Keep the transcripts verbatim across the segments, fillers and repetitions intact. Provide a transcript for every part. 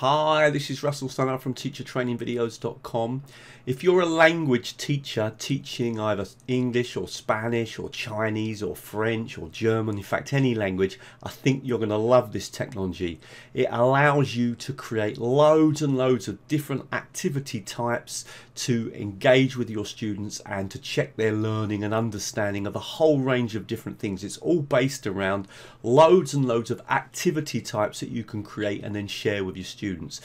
Hi, this is Russell Stannard from teacher training videos dot com. If you're a language teacher teaching either English or Spanish or Chinese or French or German, in fact any language, I think you're going to love this technology. It allows you to create loads and loads of different activity types to engage with your students and to check their learning and understanding of a whole range of different things. It's all based around loads and loads of activity types that you can create and then share with your students. Students.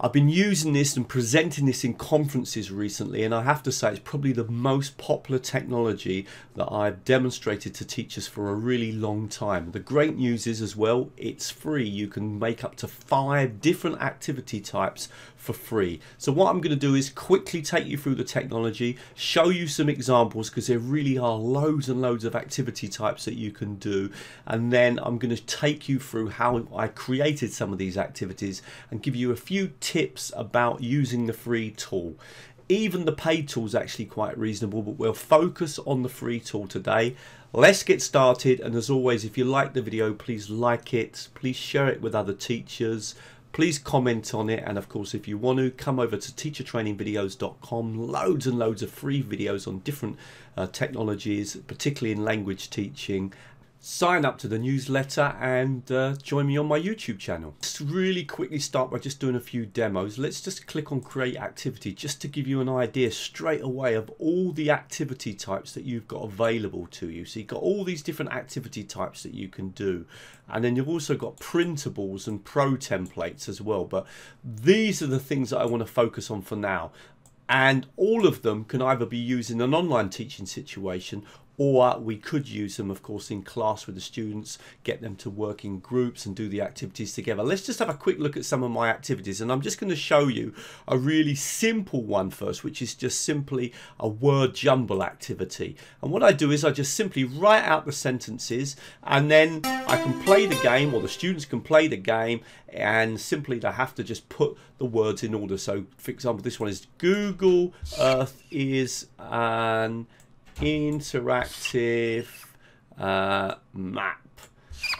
I've been using this and presenting this in conferences recently, and I have to say it's probably the most popular technology that I've demonstrated to teachers for a really long time. The great news is as well, it's free. You can make up to five different activity types for free. So what I'm going to do is quickly take you through the technology, show you some examples, because there really are loads and loads of activity types that you can do, and then I'm going to take you through how I created some of these activities and give you a few tips tips about using the free tool. Even the paid tool is actually quite reasonable, but we'll focus on the free tool today. Let's get started, and as always, if you like the video, please like it, please share it with other teachers, please comment on it, and of course if you want to, come over to teacher training videos dot com. Loads and loads of free videos on different uh, technologies, particularly in language teaching. Sign up to the newsletter and uh, join me on my YouTube channel. Let's really quickly start by just doing a few demos. Let's just click on create activity just to give you an idea straight away of all the activity types that you've got available to you. So you've got all these different activity types that you can do, and then you've also got printables and pro templates as well, but these are the things that I want to focus on for now. And all of them can either be used in an online teaching situation, or we could use them, of course, in class with the students, get them to work in groups and do the activities together. Let's just have a quick look at some of my activities, and I'm just going to show you a really simple one first, which is just simply a word jumble activity. And what I do is I just simply write out the sentences, and then I can play the game, or the students can play the game, and simply they have to just put the words in order. So, for example, this one is Google Earth is an interactive uh, map.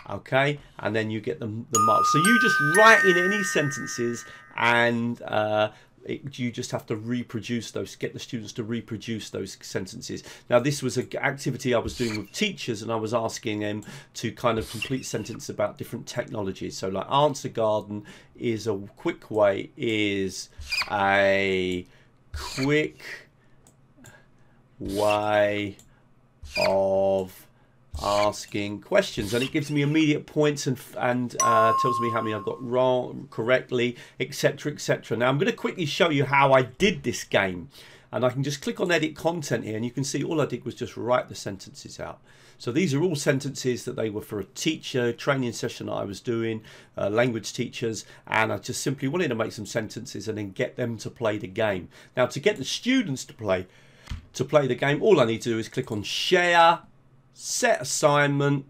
Okay, and then you get the, the mark. So you just write in any sentences, and uh, it, you just have to reproduce those, get the students to reproduce those sentences. Now this was an activity I was doing with teachers, and I was asking them to kind of complete sentences about different technologies. So like Answer Garden is a quick way, is a quick way of asking questions, and it gives me immediate points and and uh, tells me how many I've got wrong, correctly, etc, etc. Now I'm going to quickly show you how I did this game, and I can just click on edit content here, and you can see all I did was just write the sentences out. So these are all sentences that they were for a teacher training session that I was doing, uh, language teachers, and I just simply wanted to make some sentences and then get them to play the game. Now to get the students to play To play the game, all I need to do is click on share, set assignment.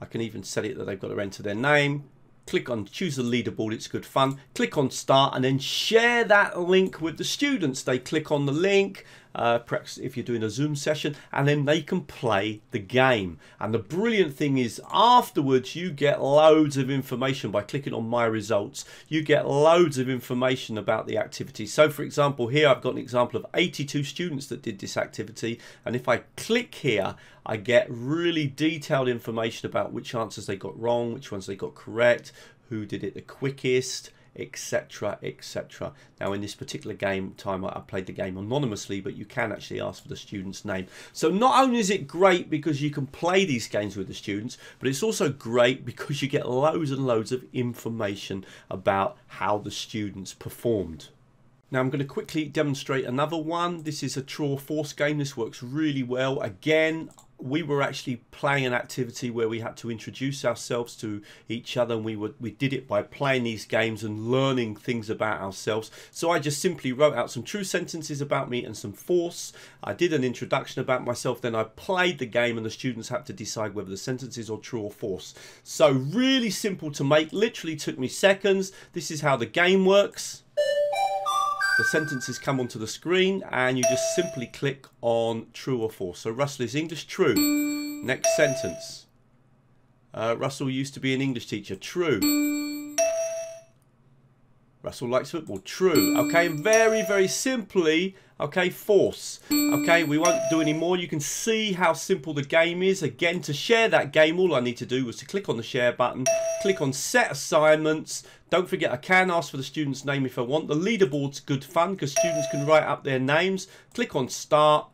I can even set it that they've got to enter their name. Click on choose the leaderboard, it's good fun. Click on start, and then share that link with the students. They click on the link, uh, perhaps if you're doing a Zoom session, and then they can play the game. And the brilliant thing is afterwards you get loads of information by clicking on my results. You get loads of information about the activity. So for example, here I've got an example of eighty-two students that did this activity, and if I click here I get really detailed information about which answers they got wrong, which ones they got correct, who did it the quickest, etc, et cetera. Now in this particular game time I played the game anonymously, but you can actually ask for the student's name. So not only is it great because you can play these games with the students, but it's also great because you get loads and loads of information about how the students performed. Now I'm going to quickly demonstrate another one. This is a draw force game. This works really well. Again, we were actually playing an activity where we had to introduce ourselves to each other, and we were we did it by playing these games and learning things about ourselves. So I just simply wrote out some true sentences about me and some false. I did an introduction about myself, then I played the game, and the students had to decide whether the sentences are true or false. So really simple to make, literally took me seconds. This is how the game works. The sentences come onto the screen, and you just simply click on true or false. So Russell is English, true. Next sentence. Uh, Russell used to be an English teacher, true. Russell likes football. True. Okay, and very, very simply, okay, force. Okay, we won't do any more. You can see how simple the game is. Again, to share that game, all I need to do was to click on the share button, click on set assignments. Don't forget, I can ask for the student's name if I want. The leaderboard's good fun because students can write up their names. Click on start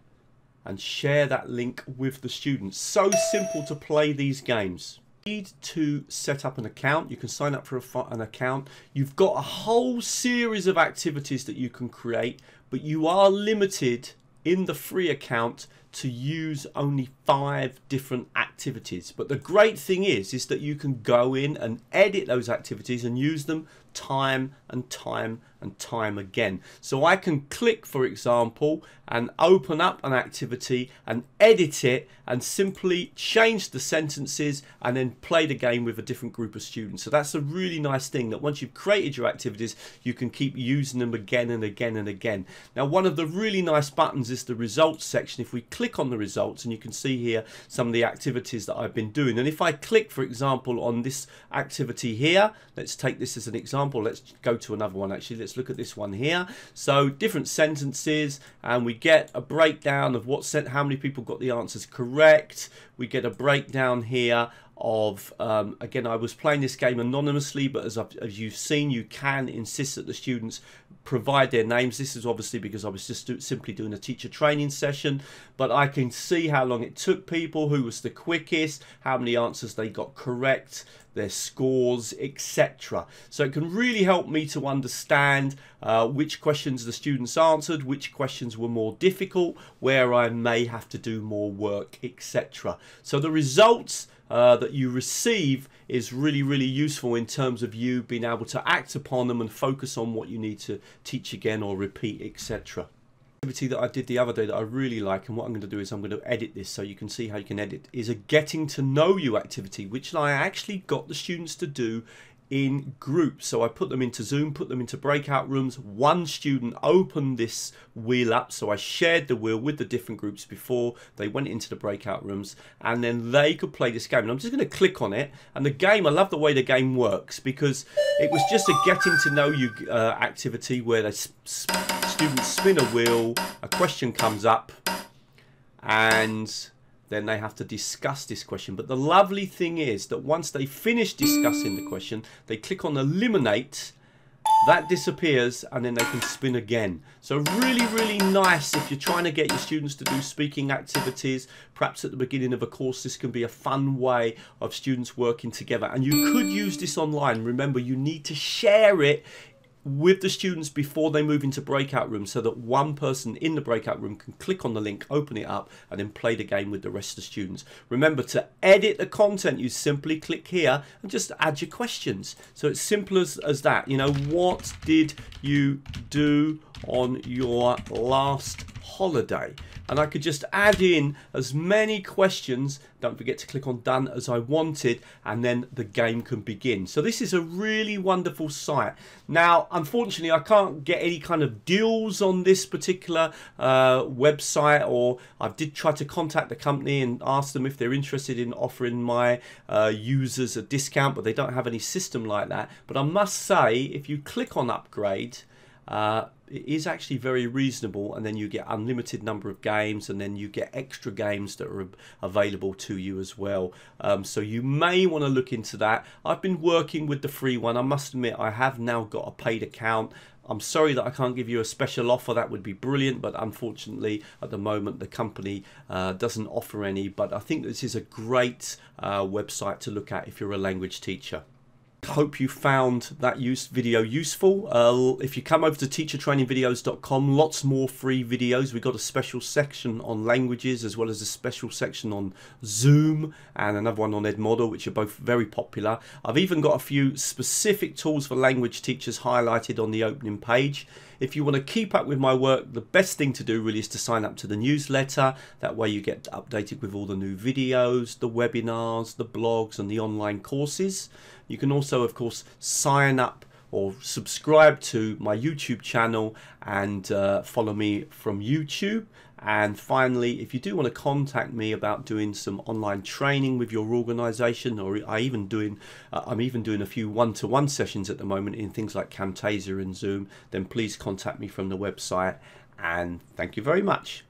and share that link with the students. So simple to play these games. Need to set up an account. You can sign up for a, an account. You've got a whole series of activities that you can create, but you are limited in the free account to use only five different activities. But the great thing is is that you can go in and edit those activities and use them time and time and time again. So I can click, for example, and open up an activity and edit it and simply change the sentences and then play the game with a different group of students. So that's a really nice thing, that once you've created your activities, you can keep using them again and again and again. Now, one of the really nice buttons is the results section. If we click on the results, and you can see here some of the activities that I've been doing. And if I click, for example, on this activity here, let's take this as an example. Let's go to another one, actually. Let's look at this one here. So different sentences, and we get a breakdown of what sent, how many people got the answers correct. We get a breakdown here of, um, again, I was playing this game anonymously, but as, I've, as you've seen, you can insist that the students provide their names. This is obviously because I was just do, simply doing a teacher training session, but I can see how long it took people, who was the quickest, how many answers they got correct, their scores, et cetera. So it can really help me to understand uh, which questions the students answered, which questions were more difficult, where I may have to do more work, et cetera. So the results Uh, that you receive is really, really useful in terms of you being able to act upon them and focus on what you need to teach again or repeat, et cetera. Activity that I did the other day that I really like, and what I'm going to do is I'm going to edit this so you can see how you can edit, is a getting to know you activity, which I actually got the students to do in groups. So I put them into Zoom, put them into breakout rooms. One student opened this wheel up, so I shared the wheel with the different groups before they went into the breakout rooms, and then they could play this game. And I'm just going to click on it, and the game, I love the way the game works, because it was just a getting to know you uh, activity where the sp sp students spin a wheel, a question comes up, and then they have to discuss this question. But the lovely thing is that once they finish discussing the question, they click on eliminate, that disappears, and then they can spin again. So really, really nice if you're trying to get your students to do speaking activities. Perhaps at the beginning of a course, this can be a fun way of students working together. And you could use this online. Remember, you need to share it with the students before they move into breakout rooms, so that one person in the breakout room can click on the link, open it up, and then play the game with the rest of the students. Remember, to edit the content, you simply click here and just add your questions. So it's simple as, as that. You know, what did you do on your last holiday? And I could just add in as many questions. Don't forget to click on done as I wanted, and then the game can begin. So this is a really wonderful site. Now, unfortunately, I can't get any kind of deals on this particular uh, website, or I did try to contact the company and ask them if they're interested in offering my uh, users a discount, but they don't have any system like that. But I must say, if you click on upgrade, Uh, it is actually very reasonable, and then you get unlimited number of games, and then you get extra games that are available to you as well. Um, so you may want to look into that. I've been working with the free one. I must admit, I have now got a paid account. I'm sorry that I can't give you a special offer. That would be brilliant, but unfortunately at the moment the company uh, doesn't offer any. But I think this is a great uh, website to look at if you're a language teacher. Hope you found that use video useful. Uh, if you come over to teacher training videos dot com, lots more free videos. We've got a special section on languages, as well as a special section on Zoom, and another one on Edmodo, which are both very popular. I've even got a few specific tools for language teachers highlighted on the opening page. If you want to keep up with my work, the best thing to do really is to sign up to the newsletter. That way you get updated with all the new videos, the webinars, the blogs, and the online courses. You can also, of course, sign up or subscribe to my YouTube channel and uh, follow me from YouTube. And finally, if you do want to contact me about doing some online training with your organization, or I even doing uh, I'm even doing a few one-to-one sessions at the moment in things like Camtasia and Zoom, then please contact me from the website. And thank you very much.